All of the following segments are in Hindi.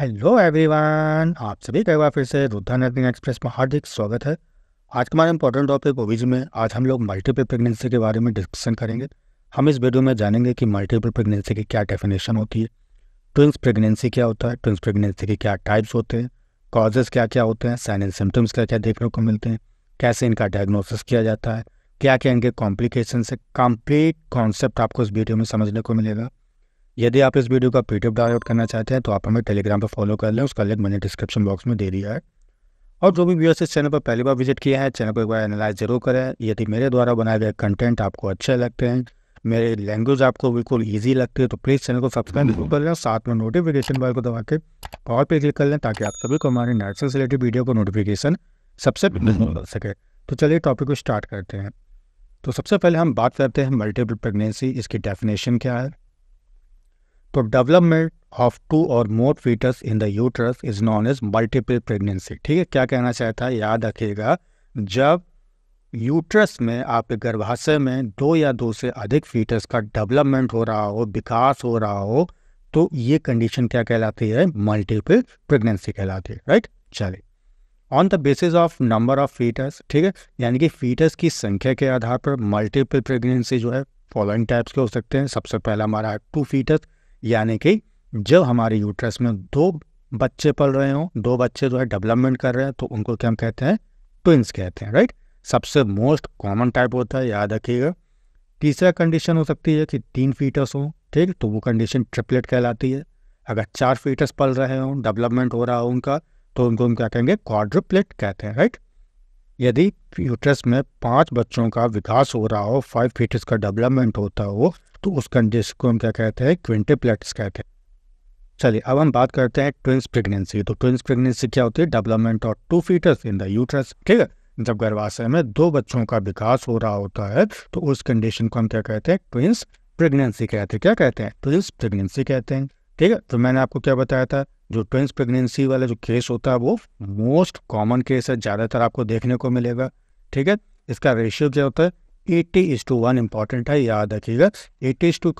हेलो एवरीवन, आप सभी का एक बार फिर से रुद्रा नर्सिंग एक्सप्रेस में हार्दिक स्वागत है। आज का हमारा इंपॉर्टेंट टॉपिक ओबीजी में आज हम लोग मल्टीपल प्रेगनेंसी के बारे में डिस्कशन करेंगे। हम इस वीडियो में जानेंगे कि मल्टीपल प्रेगनेंसी की क्या डेफिनेशन होती है, ट्विंस प्रेगनेंसी क्या होता है, ट्विंस प्रेगनेंसी के क्या टाइप्स होते हैं, कॉजेज़ क्या क्या होते हैं, साइन एंड सिम्टम्स क्या क्या देखने को मिलते हैं, कैसे इनका डायग्नोसिस किया जाता है, क्या क्या इनके कॉम्प्लिकेशन से, कम्प्लीट कॉन्सेप्ट आपको इस वीडियो में समझने को मिलेगा। यदि आप इस वीडियो का पीडीएफ डाउनलोड करना चाहते हैं तो आप हमें टेलीग्राम पर फॉलो कर लें, उसका लिंक मैंने डिस्क्रिप्शन बॉक्स में दे दिया है। और जो भी व्यूअर्स इस चैनल पर पहली बार विजिट किया है, चैनल पर एक बार एनालाइज जरूर करें। यदि मेरे द्वारा बनाए गए कंटेंट आपको अच्छे लगते हैं, मेरे लैंग्वेज आपको बिल्कुल ईजी लगती है, तो प्लीज़ चैनल को सब्सक्राइब जरूर कर लें। साथ में नोटिफिकेशन बेल को दबा के और पे क्लिक कर लें ताकि आप सभी को हमारे नर्सिंग से रिलेटेड वीडियो को नोटिफिकेशन सबसे पहले मिल सके। तो चलिए टॉपिक को स्टार्ट करते हैं। तो सबसे पहले हम बात करते हैं मल्टीपल प्रेगनेंसी, इसकी डेफिनेशन क्या है। तो डेवलपमेंट ऑफ टू और more foetus in the uterus is known as multiple pregnancy. ठीक है, क्या कहना चाहता है, याद रखिएगा, जब यूट्रस में, आपके गर्भाशय में दो या दो से अधिक फीटस का डेवलपमेंट हो रहा हो, विकास हो रहा हो, तो ये कंडीशन क्या कहलाती है, मल्टीपल प्रेगनेंसी कहलाती है। राइट, चलिए on the basis of number of foetus, ठीक है, यानी कि फीटस की संख्या के आधार पर मल्टीपल प्रेगनेंसी जो है फॉलोइंग टाइप्स के हो सकते हैं। सबसे पहला हमारा टू फीटस, यानी कि जब हमारे यूट्रस में दो बच्चे पल रहे हों, दो बच्चे जो है डेवलपमेंट कर रहे हैं, तो उनको क्या हम कहते हैं, ट्विंस कहते हैं। राइट, सबसे मोस्ट कॉमन टाइप होता है, याद रखिएगा। तीसरा कंडीशन हो सकती है कि तीन फीटस हों, ठीक, तो वो कंडीशन ट्रिपलेट कहलाती है। अगर चार फीटस पल रहे हों, डेवलपमेंट हो रहा हो उनका, तो उनको हम क्या कहेंगे, क्वाड्रुपलेट कहते हैं। राइट, यदि यूट्रस में पाँच बच्चों का विकास हो रहा हो, फाइव फीटस का डेवलपमेंट होता हो, तो उस कंडीशन को हम क्या कहते हैं, क्विंटेप्लेट्स कहते हैं। चलिए अब हम बात करते हैं ट्विंस प्रेगनेंसी। तो ट्विंस प्रेगनेंसी क्या होती है, development of two foetus in the uterus, ठीक है, जब गर्भाशय में दो बच्चों का विकास हो रहा होता है, तो उस कंडीशन को हम क्या कहते हैं, ट्विंस प्रेगनेंसी कहते हैं। क्या कहते हैं, ट्विंस प्रेगनेंसी कहते हैं। ठीक है, तो मैंने आपको क्या बताया था, जो ट्विंस प्रेगनेंसी वाला जो केस होता है वो मोस्ट कॉमन केस है, ज़्यादातर आपको देखने को मिलेगा। ठीक है, इसका रेशियो क्या होता है, 80:1 इंपॉर्टेंट है, याद रखिएगा। 80:1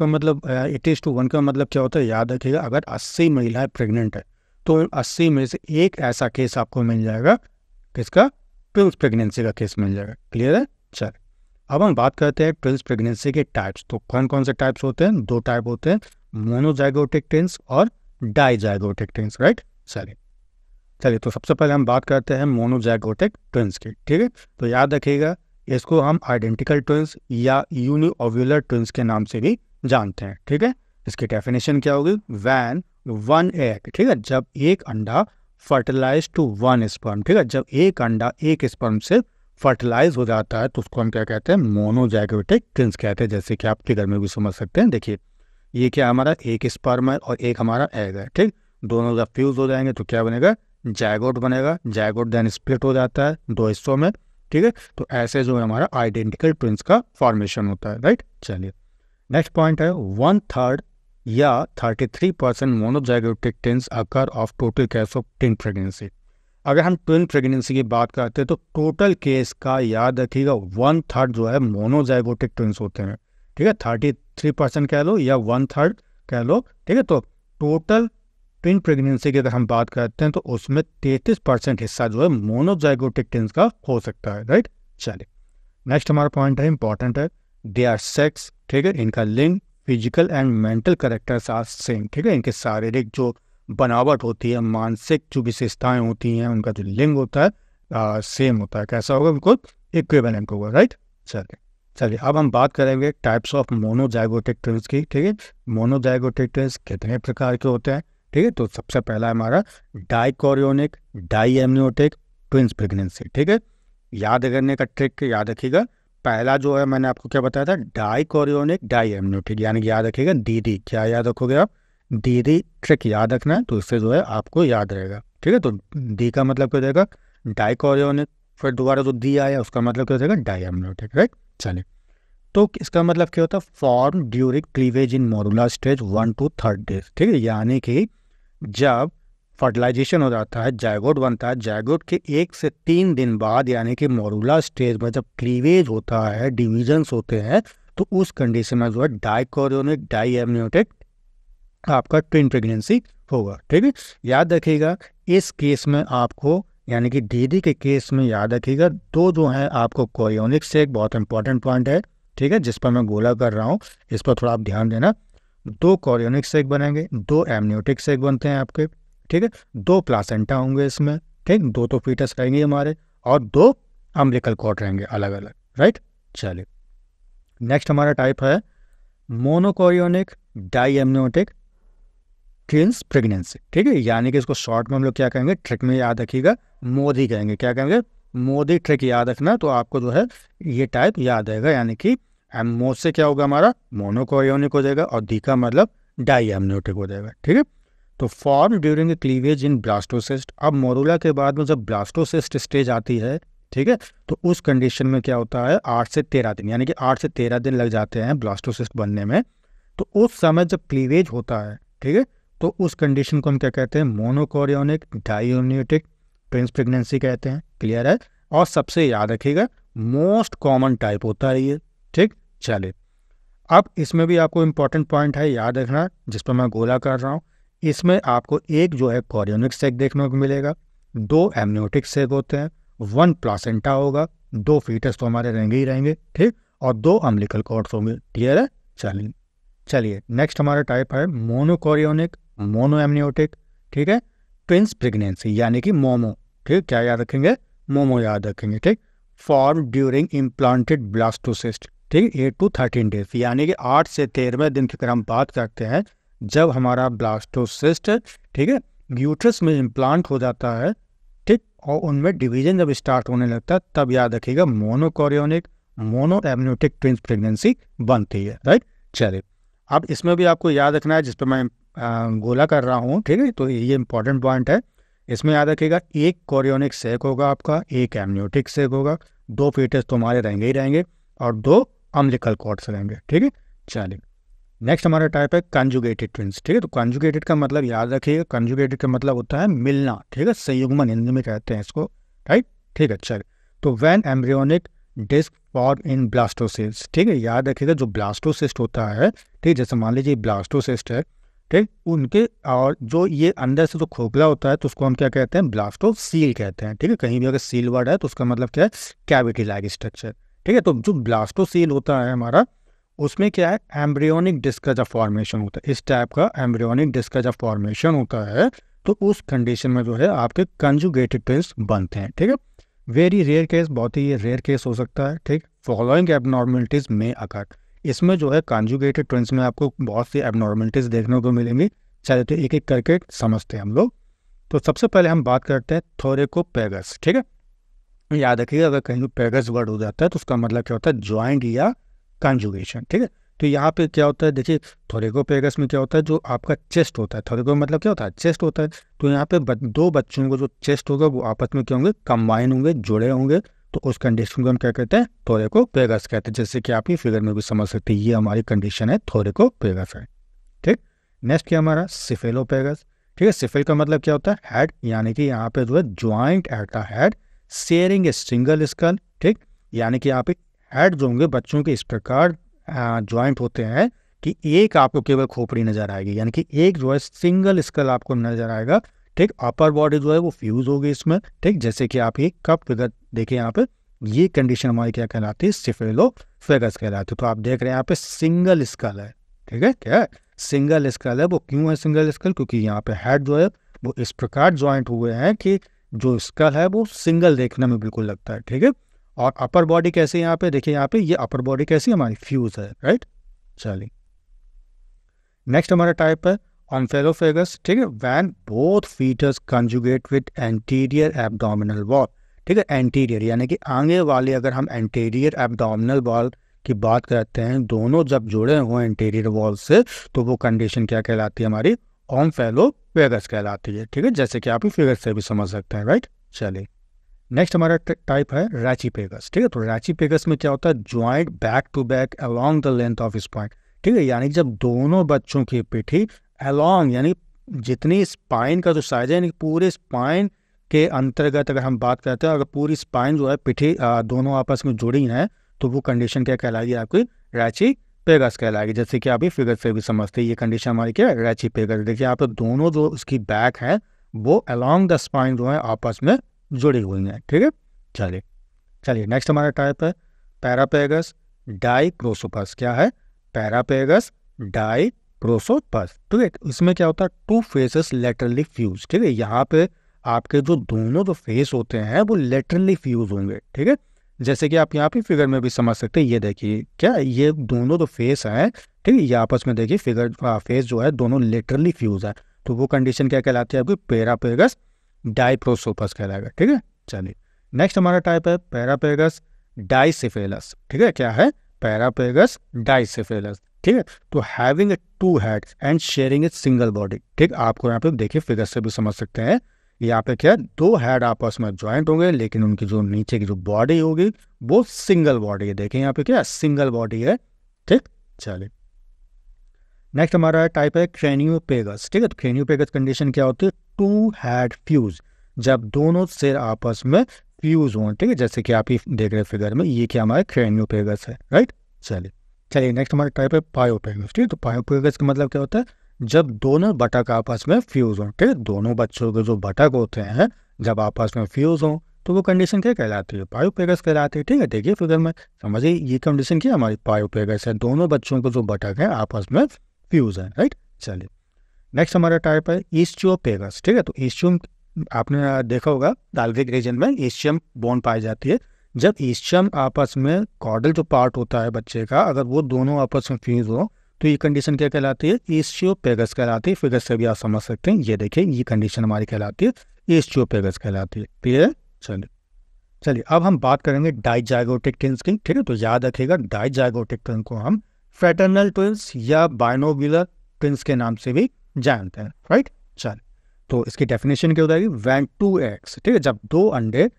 का मतलब क्या होता है, याद रखिएगा, अगर 80 महिलाएं प्रेग्नेंट है तो 80 में से एक ऐसा केस आपको मिल जाएगा, किसका, ट्विंस प्रेगनेंसी का केस मिल जाएगा। क्लियर है। चल अब हम बात करते हैं ट्विंस प्रेगनेंसी के टाइप्स। तो कौन कौन से टाइप्स होते हैं, दो टाइप होते हैं, मोनोजाइगोटिक ट्विंस और डाइजाइगोटिक ट्विंस। राइट, चलिए तो सबसे पहले हम बात करते हैं मोनोजाइगोटिक ट्विंस की। ठीक है, तो याद रखिएगा, इसको हम आइडेंटिकल ट्विंस या यूनिओव्यूलर ट्विंस के नाम से भी जानते हैं। ठीक है, इसकी डेफिनेशन क्या होगी, वैन वन एग, ठीक है, जब एक अंडा फर्टिलाइज टू वन स्पर्म, ठीक है, जब एक अंडा एक स्पर्म से फर्टिलाइज हो जाता है, तो उसको हम क्या कहते हैं, मोनोजाइगोटिक ट्विंस कहते हैं। जैसे कि आप फिगर में भी समझ सकते हैं, देखिए ये क्या हमारा एक स्पर्म है और एक हमारा एग है। ठीक, दोनों जब फ्यूज हो जाएंगे तो क्या बनेगा, जायगोट बनेगा। जायगोट देन स्प्लिट हो जाता है दो हिस्सों में। ठीक है, तो ऐसे जो है हमारा आइडेंटिकल ट्विंस का फॉर्मेशन होता है। राइट, चलिए नेक्स्ट पॉइंट है 1/3 या 33% monozygotic twins occur of total case of twin pregnancy. अगर हम ट्विन प्रेगनेंसी की बात करते हैं तो टोटल केस का, याद रखिएगा, 1/3 जो है मोनोजाइगोटिक ट्विंस होते हैं। ठीक है, 33% कह लो या 1/3 कह लो। ठीक है, तो टोटल ट्विन प्रेगनेंसी की अगर हम बात करते हैं तो उसमें 33% हिस्सा जो है मोनोजाइगोटिक ट्विंस का हो सकता है। राइट, चलिए नेक्स्ट हमारा पॉइंट है, इंपॉर्टेंट है, दे आर सेक्स, ठीक है, इनका लिंग, physical and mental characters are same. ठीक है, इनके शारीरिक जो बनावट होती है, मानसिक जो विशेषताएं होती हैं, उनका जो लिंग होता है सेम होता है। कैसा होगा, बिल्कुल इक्विवेलेंट होगा। राइट, चलिए अब हम बात करेंगे टाइप्स ऑफ मोनोजाइगोटिक ट्विंस की। ठीक है, मोनोजाइगोटिक ट्विंस कितने प्रकार के होते हैं। ठीक है, तो सबसे पहला हमारा डाइकोरियोनिक, डाईएम्नियोटिक ट्विंस प्रेगनेंसी। ठीक है, याद करने का ट्रिक याद रखिएगा, पहला जो है मैंने आपको क्या बताया था, डाइकोरियोनिक डाईएम्नियोटिक, यानी याद रखिएगा डीडी। क्या याद रखोगे आप, डीडी ट्रिक याद रखना है, तो इससे जो है आपको याद रहेगा। ठीक है, तो डी का मतलब क्या हो जाएगा, डाइकोरियोनिक, फिर दोबारा जो डी आया उसका मतलब क्या हो जाएगा, डाईएम्नियोटिक। राइट, चलिए तो इसका मतलब क्या होता है, form during cleavage in morula stage 1 to 3 days. ठीक है, यानी कि जब फर्टिलाइजेशन हो जाता है, जायगोट बनता है, जायगोट के 1 से 3 दिन बाद, यानी कि मोरूला स्टेज में जब क्लीवेज होता है, डिविजन्स होते हैं, तो उस कंडीशन में जो है डाइकोरियोनिक डाईएम्नियोटिक आपका ट्विन प्रेगनेंसी होगा। ठीक है, याद रखिएगा इस केस में आपको यानी कि दीदी के केस में याद रखिएगा दो जो है आपको कोरियोनिक से एक बहुत इंपॉर्टेंट पॉइंट है। ठीक है, जिस पर मैं गोला कर रहा हूँ इस पर थोड़ा आप ध्यान देना। दो कोरियोनिक सेक बनेंगे, दो एमनियोटिक सेक बनते हैं आपके। ठीक है, दो प्लासेंटा होंगे इसमें। ठीक, दो तो फीटस रहेंगे हमारे और दो अम्बिलिकल कॉर्ड रहेंगे अलग अलग। राइट, चलिए नेक्स्ट हमारा टाइप है monochorionic diamniotic twins pregnancy. ठीक है, यानी कि इसको शॉर्ट में हम लोग क्या कहेंगे, ट्रिक में याद रखिएगा मोदी कहेंगे। क्या कहेंगे, मोदी ट्रिक याद रखना। तो आपको जो है ये टाइप याद रहेगा, यानी कि एमो से क्या होगा हमारा मोनोकोरियोनिक हो जाएगा और डी का मतलब डाई एमनियोटिक हो जाएगा। ठीक है, तो form during cleavage in blastocyst. अब मोरूला के बाद में जब ब्लास्टोसिस्ट स्टेज आती है, ठीक है, तो उस कंडीशन में क्या होता है 8 से 13 दिन, यानी कि 8 से 13 दिन लग जाते हैं ब्लास्टोसिस्ट बनने में। तो उस समय जब क्लीवेज होता है, ठीक है, तो उस कंडीशन को हम क्या कहते हैं, monochorionic diamniotic twins pregnancy कहते हैं। क्लियर है, और सबसे याद रखिएगा मोस्ट कॉमन टाइप होता है ये। ठीक, चलिए अब इसमें भी आपको इम्पोर्टेंट पॉइंट है याद रखना, जिस पर मैं गोला कर रहा हूँ। इसमें आपको एक जो है कोरियोनिक सेक देखने को मिलेगा, दो एमनियोटिक सेक होते हैं, 1 प्लासेंटा होगा, 2 फीटस तो हमारे रहेंगे ही रहेंगे, ठीक, और 2 अम्बिलिकल कॉर्ड्स होंगे। क्लियर है, चलिए चलिए नेक्स्ट हमारा टाइप है मोनोकोरियोनिक मोनो एमनियोटिक, ठीक है, ट्विन्स प्रेगनेंसी यानी कि मोमो। ठीक, क्या याद रखेंगे, मोमो याद रखेंगे। ठीक, फॉर्म ड्यूरिंग इम्प्लांटेड ब्लास्टोसिस्ट। ठीक, 8 to 13 days, यानी कि 8 से 13वें दिन की अगर हम बात करते हैं जब हमारा ब्लास्टोसिस्ट, ठीक है, यूट्रस में इम्प्लांट हो जाता है, ठीक, और उनमें डिवीजन जब स्टार्ट होने लगता है तब याद रखिएगा monochorionic monoamniotic twins pregnancy बनती है। राइट, चलिए अब इसमें भी आपको याद रखना है, जिस पर मैं गोला कर रहा हूँ। ठीक है, तो ये इंपॉर्टेंट पॉइंट है। इसमें याद रखिएगा एक कोरियोनिक सेक होगा आपका, एक एमनियोटिक सेक होगा, 2 फीटस तो हमारे रहेंगे ही रहेंगे और 2 अम्बिलिकल कॉर्ड्स रहेंगे। ठीक है, चलिए नेक्स्ट हमारा टाइप है कंजुगेटेड ट्विन्स। ठीक है, तो कंजुगेटेड का मतलब याद रखिएगा, कंजुगेटेड का मतलब होता है मिलना। ठीक है, संयुग्मन हिंदी में कहते हैं इसको। राइट, ठीक है, चलिए तो when embryonic disc form in blastocyst. ठीक है, याद रखिएगा जो ब्लास्टोसिस्ट होता है, ठीक, जैसे मान लीजिए ब्लास्टोसिस्ट है, ठीक, उनके और जो ये अंदर से जो खोखला होता है तो उसको हम क्या कहते हैं, ब्लास्टोसील कहते हैं। ठीक है, कहीं भी अगर सील वर्ड है तो उसका मतलब क्या है, कैविटी लाइक स्ट्रक्चर। ठीक है, तो जो ब्लास्टोसील होता है हमारा उसमें क्या है, एम्ब्रियोनिक डिस्क का जब फॉर्मेशन होता है, इस टाइप का एम्ब्रियोनिक डिस्क का जब फॉर्मेशन होता है तो उस कंडीशन में जो है आपके कंजुगेटेड ट्विन्स बनते हैं। ठीक है, वेरी रेयर केस, बहुत ही रेयर केस हो सकता है। ठीक, फॉलोइंग एबनॉर्मेलिटीज में अकर, इसमें जो है कंजुगेटेड ट्विन्स में आपको बहुत सी एबनॉर्मेलिटीज देखने को मिलेंगी। चलिए तो एक एक करके समझते हैं हम लोग। तो सबसे पहले हम बात करते हैं थोरेकोपेगस। ठीक है, याद रखिएगा अगर कहीं पेगस वर्ड हो जाता है तो उसका मतलब क्या होता है, ज्वाइंट या कंजुगेशन। ठीक है, तो यहाँ पे क्या होता है, देखिए थोरेकोपेगस में क्या होता है, जो आपका चेस्ट होता है, थोरेको मतलब क्या होता है, चेस्ट होता है। तो यहाँ पे दो बच्चों को जो चेस्ट होगा वो आपस में क्या होंगे, कंबाइन होंगे, जुड़े होंगे, तो उस कंडीशन को हम क्या कहते हैं, थोरेकोपेगस कहते हैं। जैसे कि आप ये फिगर में भी समझ सकते हैं, ये हमारी कंडीशन है, थोरेकोपेगस है। ठीक, नेक्स्ट क्या हमारा सिफेलोपेगस। ठीक है, सिफेल का मतलब क्या होता है, हेड, यानी कि यहाँ पे जो है joint at the head sharing a single skull. ठीक, यानी कि यहाँ पे हेड जो होंगे बच्चों के इस प्रकार ज्वाइंट होते हैं कि एक आपको केवल खोपड़ी नजर आएगी, यानी कि एक जो है सिंगल स्कल आपको नजर आएगा। ठीक, अपर बॉडी जो है वो फ्यूज होगी इसमें। ठीक, जैसे कि आप ये कप फिगर देखिए यहाँ पे, ये कंडीशन हमारी क्या कहलाती है, सिफेलोफेगस कहलाती है। तो आप देख रहे हैं यहाँ पे सिंगल स्कल है। ठीक है, क्या है, सिंगल स्कल है। वो क्यों है सिंगल स्कल, क्योंकि यहाँ पे हेड जो है वो इस प्रकार ज्वाइंट हुए हैं कि जो स्कल है वो सिंगल देखने में बिल्कुल लगता है। ठीक है, और अपर बॉडी कैसे, यहाँ पे देखिए, यहाँ पे ये अपर बॉडी कैसी हमारी फ्यूज है। राइट, चलिए नेक्स्ट हमारा टाइप है ऑनफेलोफेगस। ठीक है, when both foetus conjugate with anterior abdominal wall. ठीक है, एंटीरियर यानी कि आगे वाले, अगर हम एंटीरियर एब्डोमिनल वॉल की बात करते हैं, दोनों जब जुड़े हों एंटीरियर वॉल से तो वो कंडीशन क्या कहलाती है हमारी, ऑनफेलोफेगस कहलाती है। ठीक है, जैसे कि आप फिगर से भी समझ सकते हैं। राइट, चलिए नेक्स्ट हमारा टाइप है रैचीपेगस। ठीक है, तो रैचीपेगस में क्या होता है, joint back to back along the length of spine. ठीक है, यानी जब दोनों बच्चों की पिठी अलोंग, यानी जितनी स्पाइन का जो साइज है, यानी पूरे स्पाइन के अंतर्गत अगर हम बात करते हैं, अगर पूरी स्पाइन जो है पिठी दोनों आपस में जुड़ी हैं तो वो कंडीशन क्या कहलाएगी आपकी, रैची पेगस कहलाएगी, जैसे कि आप ये फिगर से भी समझते हैं। ये कंडीशन हमारी क्या है, रैची पेगस। देखिए आप दोनों जो उसकी बैक है वो अलोंग द स्पाइन जो है आपस में जुड़ी हुई हैं, ठीक है। चलिए नेक्स्ट हमारा टाइप है पैरापेगस डाइक्रोसोपस। क्या है? पैरापेगस डाइक्रोसोपस, ठीक है। इसमें क्या होता है, टू फेसेस लेटरली फ्यूज, ठीक है। यहाँ पे आपके जो दोनों जो फेस होते हैं वो लेटरली फ्यूज होंगे, ठीक है। जैसे कि आप यहाँ पे फिगर में भी समझ सकते हैं। ये देखिए क्या, ये दोनों जो फेस हैं, ठीक है, ये आपस में देखिए फिगर फेस जो है दोनों लेटरली फ्यूज है, तो वो कंडीशन क्या कहलाती है आपकी, पैरापेगस डाइप्रोसोपस कहलाएगा, ठीक है। चलिए नेक्स्ट हमारा टाइप है पैरापेगस डाइसिफेलस, ठीक है। क्या है? पैरापेगस डाइसिफेलस, ठीक है। तो having two heads and sharing a single body, ठीक। आपको यहाँ पे देखिए फिगर से भी समझ सकते हैं। यहाँ पे क्या, दो हेड आपस में ज्वाइंट होंगे लेकिन उनकी जो नीचे की जो बॉडी होगी वो सिंगल बॉडी है। देखें यहाँ पे क्या सिंगल बॉडी है, ठीक। चलिए नेक्स्ट हमारा टाइप है क्रेनियोपेगस, ठीक है। तो क्रेनियोपेगस कंडीशन क्या होती है, टू हेड फ्यूज, जब दोनों सिर आपस में फ्यूज हों, ठीक है। जैसे कि आप ये देख रहे फिगर में, ये क्या हमारा क्रेनियोपेगस है, राइट। चलिए नेक्स्ट हमारा टाइप है पायोपेगस, ठीक है। तो पायोपेगस का मतलब क्या होता है, जब दोनों बटक आपस में फ्यूज हों, ठीक है। दोनों बच्चों के जो बटक होते हैं जब आपस में फ्यूज हों तो वो कंडीशन क्या कहलाती है, पायोपेगस कहलाती है, ठीक है। देखिए फिगर में समझिए ये कंडीशन क्या हमारी पायोपेगस है, दोनों बच्चों के जो बटक है आपस में फ्यूज है, राइट। चलिए नेक्स्ट हमारा टाइप है ईस्टियोपेगस, ठीक है। तो ईस्टियम आपने देखा होगा डाल्विक रीजन में ईस्टियम बोन पाई जाती है। जब ईस्टियम आपस में कॉर्डल जो पार्ट होता है बच्चे का, अगर वो दोनों आपस में फ्यूज हों तो ये कंडीशन क्या कहलाती है, ईस्टियोपेगस कहलाती है। फिगर से भी आप समझ सकते हैं। ये देखिए ये कंडीशन हमारी कहलाती है ईस्टियोपेगस कहलाती है, ठीक है। चलिए अब हम बात करेंगे डाइजाइगोटिक ट्विन्स की, ठीक है। तो याद रखिएगा डाइजाइगोटिक ट्विन को हम फ्रेटर्नल ट्विन्स या बाइनोब्यूलर ट्विन्स के नाम से भी जानते हैं, राइट। चलिए तो इसकी डेफिनेशन क्या हो जाएगी, व्हेन टू एग्स, ठीक है, जब दो अंडे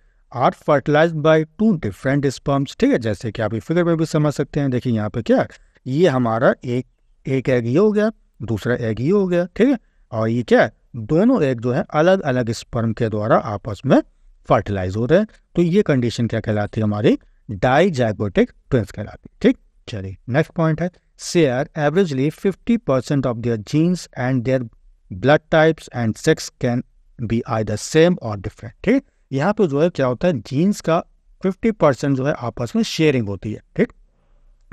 are fertilised by two different sperms, ठीक है। जैसे कि आप इस फिगर में भी समझ सकते हैं। देखिए यहाँ पे क्या, ये हमारा एक एग ये हो गया, दूसरा एग ये हो गया, ठीक है। और ये क्या, दोनों एग जो है अलग अलग स्पर्म के द्वारा आपस में फर्टिलाइज हो रहे हैं, तो ये कंडीशन क्या कहलाती है हमारी, डाइजाइगोटिक ट्विन्स कहलाती है, ठीक। चलिए नेक्स्ट पॉइंट है share averagely 50% of their genes and their blood types and sex can be either same और डिफरेंट, ठीक। यहाँ पे जो है क्या होता है, जीन्स का 50% जो है आपस में शेयरिंग होती है, ठीक।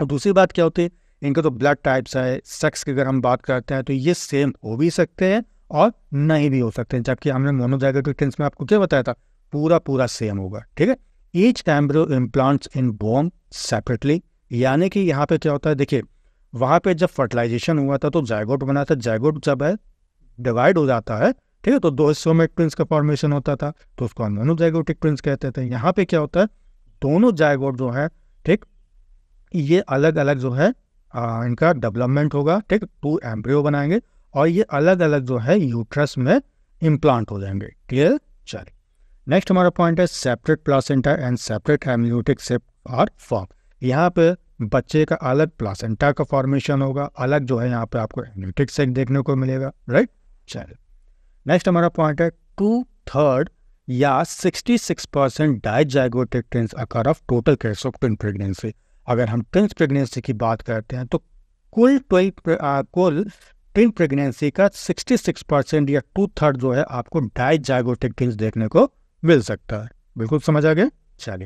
और दूसरी बात क्या होती है, इनका तो ब्लड टाइप्स है, सेक्स की अगर हम बात करते हैं तो ये सेम हो भी सकते हैं और नहीं भी हो सकते हैं, जबकि हमने मोनोजाइगोटिक ट्विन्स में आपको क्या बताया था, पूरा सेम होगा, ठीक है। ईच एम्ब्रियो इम्प्लांट्स इन बोन सेपरेटली, यानी कि यहाँ पे क्या होता है, देखिए वहाँ पे जब फर्टिलाइजेशन हुआ था तो जायगोट बना था, जायगोट जब है डिवाइड हो जाता है, ठीक है, तो दो हिस्सों में ट्विन्स का फॉर्मेशन होता था तो उसको हम मोनोजाइगोटिक ट्विन्स कहते थे। यहाँ पे क्या होता है, दोनों जायगोट जो है, ठीक, ये अलग अलग जो है इनका डेवलपमेंट होगा, ठीक, टू एम्ब्रियो बनाएंगे और ये अलग अलग जो है यूट्रस में इम्प्लांट हो जाएंगे, क्लियर। चलिए नेक्स्ट हमारा पॉइंट है separate placenta and separate embryotic sac are form. यहाँ पे बच्चे का अलग प्लासेंटा का फॉर्मेशन होगा, अलग जो है यहाँ पे आपको एम्ब्रियोटिक सेप देखने को मिलेगा, राइट। चलिए नेक्स्ट हमारा पॉइंट है 2/3 या 66% dizygotic twins occur of total case of twin pregnancy. अगर हम ट्विन प्रेगनेंसी की बात करते हैं तो कुल ट्विन प्रेगनेंसी का 66% या 2/3 जो है आपको डाइजाइगोटिक ट्विन्स देखने को मिल सकता है, बिल्कुल समझ आ गया।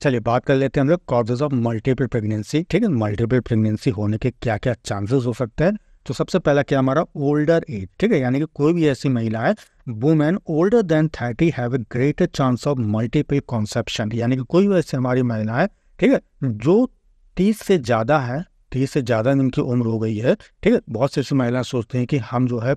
चलिए बात कर लेते हैं हम लोग कॉजेज ऑफ मल्टीपल प्रेगनेंसी, ठीक है। मल्टीपल प्रेगनेंसी होने के क्या क्या चांसेस हो सकते हैं, तो सबसे पहला क्या हमारा ओल्डर एज, ठीक है, यानी कि कोई भी ऐसी महिला है, women older than 30 have a greater chance of multiple conception, यानी कि कोई भी ऐसी हमारी महिला है, ठीक है, जो 30 से ज़्यादा है, 30 से ज़्यादा इनकी उम्र हो गई है, ठीक है। बहुत सी ऐसी महिला सोचते हैं कि हम जो है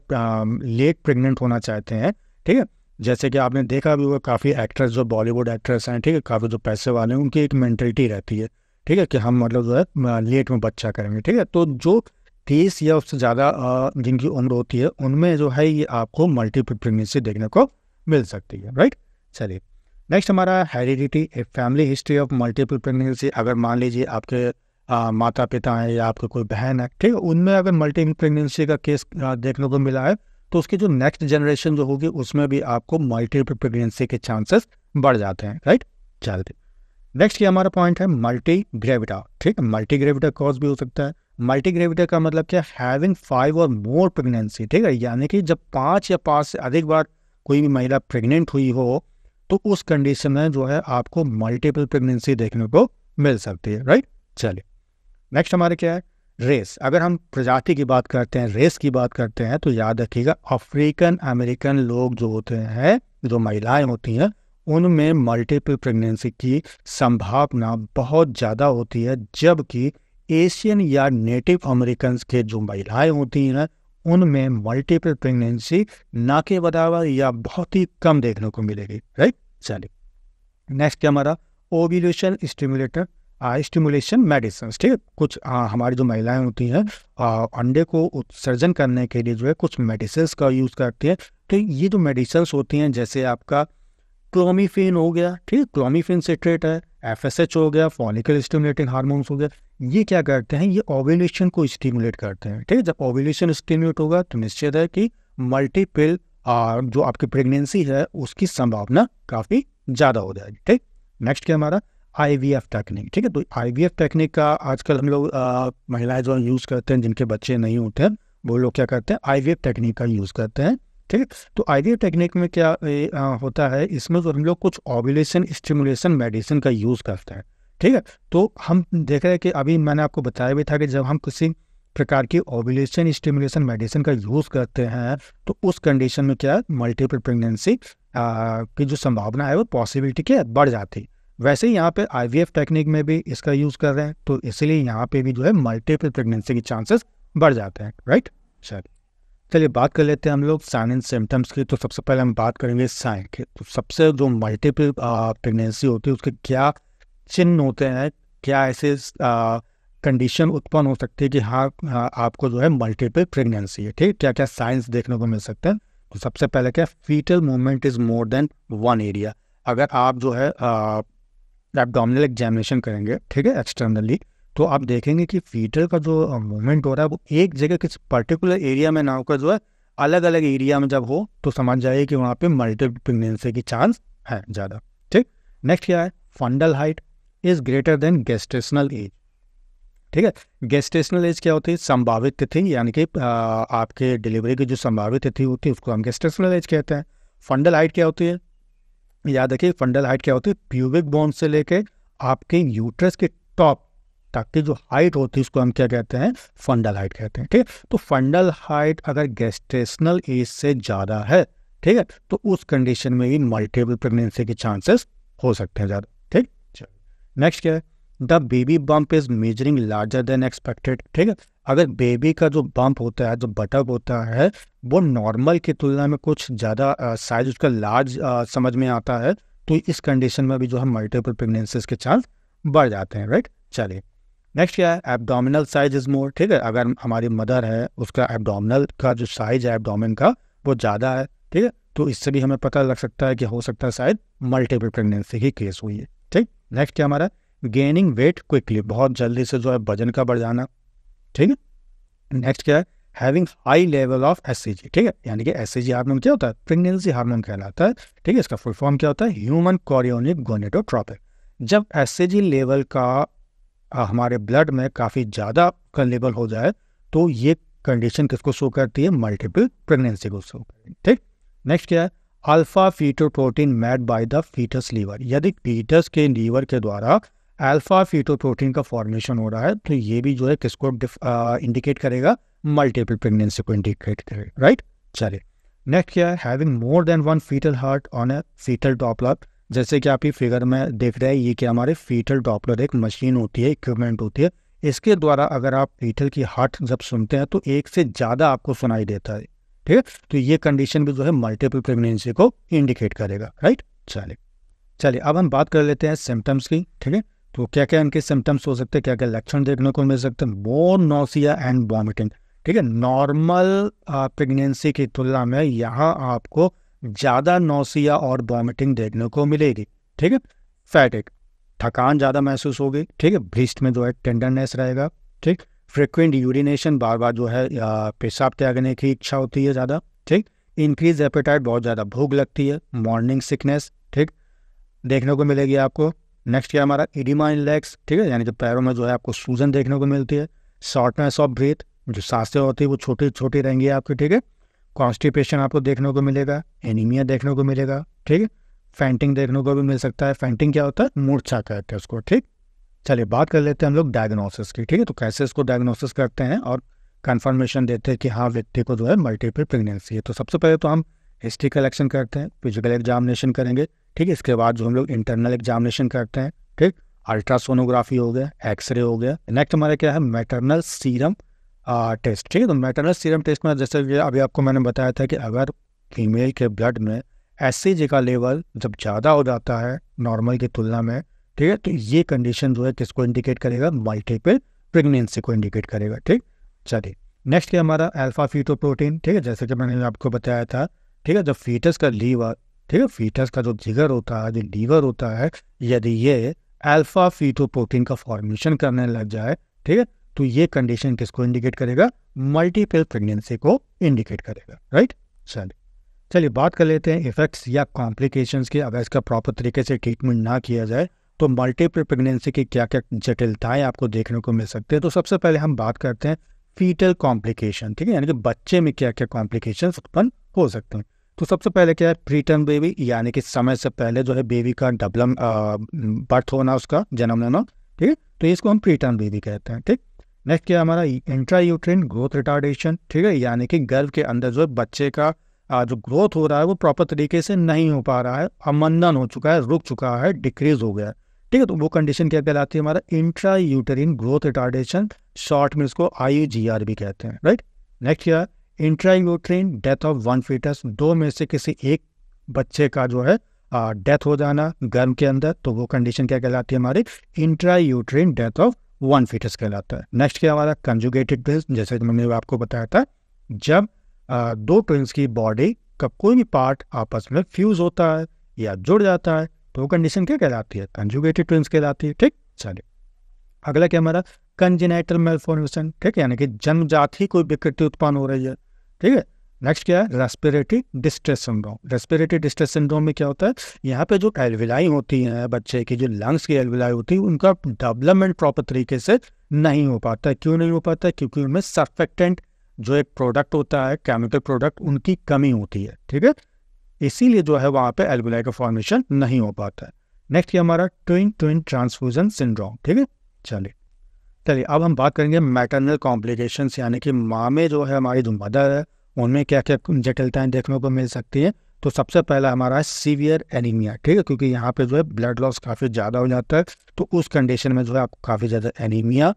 लेट प्रेग्नेंट होना चाहते हैं, ठीक है। जैसे कि आपने देखा भी होगा काफ़ी एक्ट्रेस जो बॉलीवुड एक्ट्रेस हैं, ठीक है, काफ़ी जो पैसे वाले हैं, उनकी एक मेंटेलिटी रहती है, ठीक है, कि हम मतलब जो है लेट में बच्चा करेंगे, ठीक है। तो जो 30 या उससे ज़्यादा जिनकी उम्र होती है उनमें जो है ये आपको मल्टीपल प्रेगनेंसी देखने को मिल सकती है, राइट। चलिए नेक्स्ट हमारा heredity, a family history of multiple pregnancy. अगर मान लीजिए आपके माता पिता हैं या आपके कोई बहन है, ठीक है, उनमें अगर मल्टीपल प्रेगनेंसी का केस देखने को मिला है तो उसकी जो नेक्स्ट जनरेशन जो होगी उसमें भी आपको मल्टीपल प्रेगनेंसी के चांसेस बढ़ जाते हैं, राइट। चलते नेक्स्ट ये हमारा पॉइंट है मल्टीग्रेविटा, ठीक है। मल्टीग्रेविटा कॉज भी हो सकता है। मल्टीग्रेविटा का मतलब क्या, हैविंग 5 और मोर प्रेगनेंसी, ठीक है। यानी कि जब 5 या 5 से अधिक बार कोई भी महिला प्रेग्नेंट हुई हो तो उस कंडीशन में जो है आपको मल्टीपल प्रेगनेंसी देखने को मिल सकती है, राइट। चलिए नेक्स्ट हमारे क्या है, रेस। अगर हम प्रजाति की बात करते हैं, रेस की बात करते हैं तो याद रखिएगा अफ्रीकन अमेरिकन लोग जो होते हैं, जो महिलाएं होती हैं, उनमें मल्टीपल प्रेगनेंसी की संभावना बहुत ज़्यादा होती है, जबकि एशियन या नेटिव अमेरिकन के जो महिलाएं होती हैं उनमें मल्टीपल प्रेगनेंसी ना के बराबर या बहुत ही कम देखने को मिलेगी, राइट। चलिए नेक्स्ट क्या हमारा, ओव्यूलेशन स्टिमुलेटर स्टिमुलेशन मेडिसिन, ठीक है। कुछ हमारी जो महिलाएं होती हैं अंडे को उत्सर्जन करने के लिए जो है कुछ मेडिसिन का यूज़ करती हैं। तो ये जो मेडिसिन होती हैं जैसे आपका क्लोमीफेन हो गया, ठीक है, क्लोमीफेन सिट्रेट है, एफएसएच हो गया, फॉलिकल स्टिमुलेटिंग हार्मोन्स हो गया, ये क्या करते हैं, ये ओव्यूलेशन को स्टिमुलेट करते हैं, ठीक है। जब ओव्यूलेशन स्टिमुलेट होगा तो निश्चित है कि मल्टीपल जो आपकी प्रेगनेंसी है उसकी संभावना काफ़ी ज़्यादा हो जाएगी, ठीक। नेक्स्ट क्या हमारा, IVF टेक्निक, ठीक है। तो IVF टेक्निक का आजकल हम लोग महिलाएं जो यूज़ करते हैं जिनके बच्चे नहीं होते हैं, वो लोग क्या करते हैं, IVF टेक्निक का यूज़ करते हैं, ठीक है। तो IVF टेक्निक में क्या होता है, इसमें जो हम लोग कुछ ओव्यूलेशन स्टिमुलेशन मेडिसिन का यूज़ करते हैं, ठीक है। तो हम देख रहे हैं कि अभी मैंने आपको बताया भी था कि जब हम किसी प्रकार की ओव्यूलेशन स्टिमुलेशन मेडिसिन का यूज़ करते हैं तो उस कंडीशन में क्या मल्टीपल प्रेगनेंसी की जो संभावना है वो पॉसिबिलिटी क्या बढ़ जाती है। वैसे ही यहाँ पे IVF टेक्निक में भी इसका यूज़ कर रहे हैं तो इसलिए यहाँ पे भी जो है मल्टीपल प्रेगनेंसी के चांसेस बढ़ जाते हैं, राइट। चलिए बात कर लेते हैं हम लोग साइन एंड सिम्टम्स की। तो सबसे पहले हम बात करेंगे साइन की। तो सबसे जो मल्टीपल प्रेगनेंसी होती है उसके क्या चिन्ह होते हैं, क्या ऐसे कंडीशन उत्पन्न हो सकती है कि हाँ आपको जो है मल्टीपल प्रेगनेंसी है, ठीक, क्या क्या साइंस देखने को मिल सकते हैं। तो सबसे पहले क्या, foetal movement is more than one area. अगर आप जो है एब्डोमिनल एग्जामिनेशन करेंगे, ठीक है, एक्सटर्नली, तो आप देखेंगे कि फीटल का जो मूवमेंट हो रहा है वो एक जगह किसी पर्टिकुलर एरिया में ना होकर जो है अलग अलग एरिया में जब हो तो समझ जाइए कि वहाँ पे मल्टीपल प्रेगनेंसी की चांस है ज़्यादा, ठीक। नेक्स्ट क्या है, fundal height is greater than gestational age, ठीक है। गेस्टेशनल एज क्या होती है, संभावित तिथि, यानी कि आपके डिलीवरी की जो संभावित तिथि होती है उसको हम गेस्टेशनल एज कहते हैं। फंडल हाइट क्या होती है, याद रखिए फंडल हाइट क्या होती है, प्यूबिक बोन से लेके आपके यूट्रस के टॉप तक की जो हाइट होती है उसको हम क्या कहते हैं, फंडल हाइट कहते हैं, ठीक है। तो फंडल हाइट अगर गेस्टेशनल एज से ज़्यादा है, ठीक है, तो उस कंडीशन में भी मल्टीपल प्रेगनेंसी के चांसेस हो सकते हैं ज़्यादा, ठीक। चलो नेक्स्ट क्या है, the baby bump is measuring larger than expected, ठीक है। अगर बेबी का जो बम्प होता है, जो बटक होता है, वो नॉर्मल की तुलना में कुछ ज़्यादा साइज उसका लार्ज समझ में आता है तो इस कंडीशन में भी जो है मल्टीपल प्रेगनेंसीज के चांस बढ़ जाते हैं, राइट। चलिए नेक्स्ट क्या है, एब्डोमिनल साइज इज मोर, ठीक है। अगर हमारी मदर है उसका एब्डोमिनल का जो साइज है एब्डोमिन का वो ज़्यादा है, ठीक है, तो इससे भी हमें पता लग सकता है कि हो सकता है शायद मल्टीपल प्रेगनेंसी की केस हुई है, ठीक। नेक्स्ट क्या हमारा, गेनिंग वेट क्विकली, बहुत जल्दी से जो है वजन का बढ़ जाना, ठीक है। नेक्स्ट क्या है, having high level of HCG, ठीक है, यानी कि एससीजी हार्मोन क्या होता है, प्रेगनेंसी हार्मोन कहलाता है, ठीक है। इसका फुल फॉर्म क्या होता है, ह्यूमन कोरियोनिक गोनेडोट्रोपिक। जब एससीजी लेवल का हमारे ब्लड में काफ़ी ज़्यादा का लेवल हो जाए तो ये कंडीशन किसको शो करती है, मल्टीपल प्रेगनेंसी को शो करेगी, ठीक। नेक्स्ट क्या है, alpha fetoprotein made by the foetus liver. यदि फीटस के लीवर के द्वारा अल्फा फीटो प्रोटीन का फॉर्मेशन हो रहा है तो ये भी जो है किसको इंडिकेट करेगा, मल्टीपल प्रेगनेंसी को इंडिकेट करेगा, राइट। चलिए नेक्स्ट क्या है, having more than one foetal heart on a foetal Doppler. जैसे कि आप ये फिगर में देख रहे हैं, ये क्या हमारे फीटल डॉपलर एक मशीन होती है, इक्विपमेंट होती है, इसके द्वारा अगर आप फीटल की हार्ट जब सुनते हैं तो एक से ज़्यादा आपको सुनाई देता है, ठीक है। तो ये कंडीशन भी जो है मल्टीपल प्रेगनेंसी को इंडिकेट करेगा, राइट। चलिए अब हम बात कर लेते हैं सिम्टम्स की, ठीक है। तो क्या क्या इनके सिम्टम्स हो सकते हैं, क्या क्या लक्षण देखने को मिल सकते हैं, मोर नोसिया एंड वॉमिटिंग, ठीक है। नॉर्मल प्रेगनेंसी की तुलना में यहाँ आपको ज़्यादा नोसिया और वॉमिटिंग देखने को मिलेगी, ठीक है। फैटिक, थकान ज़्यादा महसूस होगी, ठीक है। ब्रेस्ट में जो है टेंडरनेस रहेगा, ठीक। फ्रिक्वेंट यूरिनेशन, बार बार जो है पेशाब त्यागने की इच्छा होती है ज़्यादा, ठीक। इंक्रीज एपेटाइट, बहुत ज़्यादा भूख लगती है। मॉर्निंग सिकनेस, ठीक, देखने को मिलेगी आपको। नेक्स्ट क्या हमारा एडिमा इन लेग्स, ठीक है, यानी जब पैरों में जो है आपको सूजन देखने को मिलती है, शॉर्टनेस ऑफ ब्रीथ, जो सांसें होती है वो छोटी छोटी रहेंगी आपकी, ठीक है, कॉन्स्टिपेशन आपको देखने को मिलेगा, एनीमिया देखने को मिलेगा, ठीक है, फैंटिंग देखने को भी मिल सकता है। फैंटिंग क्या होता है? मूर्छा कहते हैं उसको। ठीक, चलिए बात कर लेते हैं हम लोग डायग्नोसिस की, ठीक है, तो कैसे इसको डायग्नोसिस करते हैं और कन्फर्मेशन देते हैं कि हाँ व्यक्ति को जो है मल्टीपल प्रेगनेंसी है। तो सबसे पहले तो हम हिस्ट्री कलेक्शन करते हैं, फिजिकल एग्जामिनेशन करेंगे, ठीक है, इसके बाद जो हम लोग इंटरनल एग्जामिनेशन करते हैं, ठीक, अल्ट्रासोनोग्राफी हो गया, एक्सरे हो गया। नेक्स्ट हमारा क्या है? मैटरनल सीरम टेस्ट, ठीक है, तो मैटरनल सीरम टेस्ट में जैसे अभी आपको मैंने बताया था कि अगर फीमेल के ब्लड में एससीजी का लेवल जब ज़्यादा हो जाता है नॉर्मल की तुलना में, ठीक है, तो ये कंडीशन जो है किसको इंडिकेट करेगा? मल्टीपल प्रेगनेंसी को इंडिकेट करेगा। ठीक, चलिए नेक्स्ट क्या हमारा? अल्फा फीटो प्रोटीन, ठीक है, जैसे कि मैंने आपको बताया था, ठीक है, जब फीटस का लीवर, ठीक है, फीटस का जो जिगर होता है, जो लीवर होता है, यदि ये अल्फा फीटो प्रोटीन का फॉर्मेशन करने लग जाए, ठीक है, तो ये कंडीशन किसको इंडिकेट करेगा? मल्टीपल प्रेगनेंसी को इंडिकेट करेगा। राइट, चलिए बात कर लेते हैं इफेक्ट्स या कॉम्प्लिकेशंस की। अगर इसका प्रॉपर तरीके से ट्रीटमेंट ना किया जाए तो मल्टीपल प्रेगनेंसी की क्या क्या जटिलताएं आपको देखने को मिल सकती है। तो सबसे पहले हम बात करते हैं फीटल कॉम्प्लिकेशन, ठीक है, यानी कि बच्चे में क्या क्या कॉम्प्लिकेशंस उत्पन्न हो सकते हैं। तो सबसे पहले क्या है? प्रीटर्म बेबी, यानी कि समय से पहले जो है बेबी का डेवलपमेंट, बर्थ होना, उसका जन्म लेना, ठीक है, तो इसको हम प्रीटर्म बेबी कहते हैं। ठीक, नेक्स्ट क्या हमारा? इंट्रा यूट्रीन ग्रोथ रिटार्डेशन, ठीक है, यानी कि गर्भ के अंदर जो है बच्चे का जो ग्रोथ हो रहा है वो प्रॉपर तरीके से नहीं हो पा रहा है, अमंदन हो चुका है, रुक चुका है, डिक्रीज हो गया है, ठीक है, तो वो कंडीशन क्या कहलाती है? हमारा intrauterine growth retardation, short में इसको IUGR भी कहते हैं। राइट, नेक्स्ट क्या? Intrauterine death of one foetus, दो में से किसी एक बच्चे का जो है डेथ हो जाना गर्भ के अंदर, तो वो कंडीशन क्या कहलाती है? हमारी intrauterine death of one foetus कहलाता है। नेक्स्ट क्या हमारा? कंजुगेटेड ट्विंस, जैसे कि मैंने आपको बताया था, जब दो ट्विंस की बॉडी का कोई भी पार्ट आपस में फ्यूज होता है या जुड़ जाता है तो कंडीशन क्या कहलाती है? कंजुगेटेड ट्विंस कहलाती है। ठीक, चलिए अगला क्या हमारा? कंजेनाइटल मेलफॉर्मेशन, ठीक है, यानी कि जन्मजात ही कोई विकृति उत्पन्न हो रही है। ठीक है, नेक्स्ट क्या है? Respiratory distress syndrome. Respiratory distress syndrome में क्या होता है? यहाँ पे जो एलविलाई होती हैं बच्चे की, जो लंग्स की एलविलाई होती है, उनका डेवलपमेंट प्रॉपर तरीके से नहीं हो पाता है। क्यों नहीं हो पाता है? क्योंकि उनमें सर्फेक्टेंट जो एक प्रोडक्ट होता है, केमिकल प्रोडक्ट, उनकी कमी होती है। ठीक है, इसीलिए जो है वहाँ पे एल्बुलाई का फॉर्मेशन नहीं हो पाता है। नेक्स्ट ये हमारा ट्विन ट्रांसफ्यूजन सिंड्रोम। ठीक है, चलिए अब हम बात करेंगे मैटरनल कॉम्प्लिकेशंस, यानी कि माँ में जो है हमारी जो मदर है उनमें क्या क्या जटिलताएं देखने को मिल सकती हैं। तो सबसे पहला हमारा है सीवियर एनीमिया, ठीक है, क्योंकि यहाँ पे जो है ब्लड लॉस काफ़ी ज़्यादा हो जाता है, तो उस कंडीशन में जो है आपको काफ़ी ज़्यादा एनीमिया,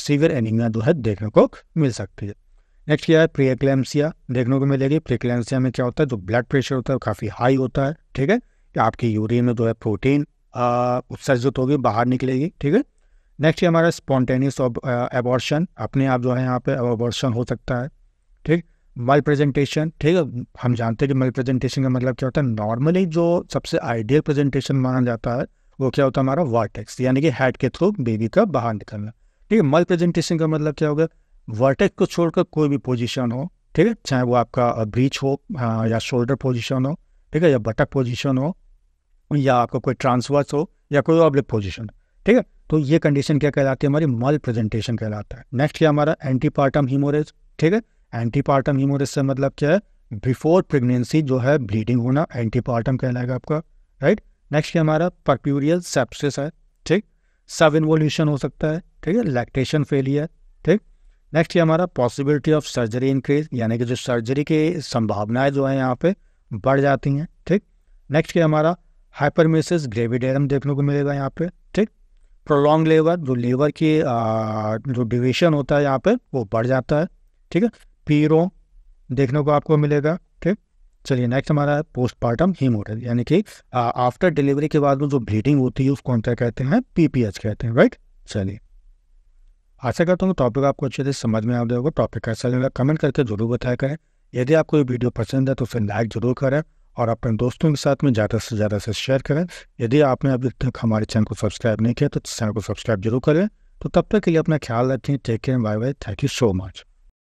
सीवियर एनीमिया जो है देखने को मिल सकती है। नेक्स्ट क्या है? प्रीएक्लेम्सिया देखने को मिलेगी। प्रीएक्लेम्सिया में क्या होता है? जो ब्लड प्रेशर होता है काफ़ी हाई होता है, ठीक है, आपकी यूरिन में जो है प्रोटीन उत्सर्जित होगी, बाहर निकलेगी। ठीक है, नेक्स्ट ये हमारा स्पॉन्टेनियस एबॉर्शन, अपने आप जो है यहाँ पे एबॉर्शन हो सकता है। ठीक, मल प्रेजेंटेशन, ठीक है, हम जानते हैं कि मल प्रेजेंटेशन का मतलब क्या होता है? नॉर्मली जो सबसे आइडियल प्रेजेंटेशन माना जाता है वो क्या होता है? हमारा वर्टेक्स, यानी कि हेड के थ्रू बेबी का बाहर निकलना। ठीक है, मल प्रेजेंटेशन का मतलब क्या होगा? वर्टेक्स को छोड़कर कोई भी पोजीशन हो, ठीक है, चाहे वो आपका ब्रीच हो या शोल्डर पोजीशन हो, ठीक है, या बटक पोजीशन हो, या आपका कोई ट्रांसवर्स हो, या कोई ऑब्लिक पोजीशन, ठीक है, तो ये कंडीशन क्या कहलाती है? हमारी मल प्रेजेंटेशन कहलाता है। नेक्स्ट क्या हमारा? एंटीपार्टम हीमोरेज, ठीक है, एंटीपार्टम हीमोरेज से मतलब क्या है? बिफोर प्रेगनेंसी जो है ब्लीडिंग होना, एंटीपार्टम कहलाएगा आपका। राइट, नेक्स्ट क्या हमारा? पर्प्यूरियल सेप्सिस है, ठीक, सब इन्वोल्यूशन हो सकता है, ठीक है, लैक्टेशन फेलियर। ठीक, नेक्स्ट ये हमारा? पॉसिबिलिटी ऑफ सर्जरी इंक्रीज, यानी कि जो सर्जरी की संभावनाएं जो है यहाँ पे बढ़ जाती हैं। ठीक, नेक्स्ट ये हमारा? हाइपरमेसिस ग्रेविडेरम देखने को मिलेगा यहाँ पे। ठीक, प्रोलॉन्ग लेवर, जो लेवर की जो डिवीशन होता है यहाँ पे वो बढ़ जाता है। ठीक है, पीरो देखने को आपको मिलेगा। ठीक, चलिए नेक्स्ट हमारा है पोस्टपार्टम हीमोरेज, यानी कि आफ्टर डिलीवरी के बाद में जो ब्लीडिंग होती है उसको हम क्या कहते हैं? PPH कहते हैं। राइट, चलिए आशा करता हूँ टॉपिक आपको अच्छे से समझ में आ गया होगा। टॉपिक कैसा लगा कमेंट करके जरूर बताया करें। यदि आपको ये वीडियो पसंद है तो फिर लाइक जरूर करें और अपने दोस्तों के साथ में ज़्यादा से शेयर करें। यदि आपने अभी तक हमारे चैनल को सब्सक्राइब नहीं किया तो चैनल को सब्सक्राइब जरूर करें। तो तब तक के लिए अपना ख्याल रखें। Take care, bye bye, thank you so much.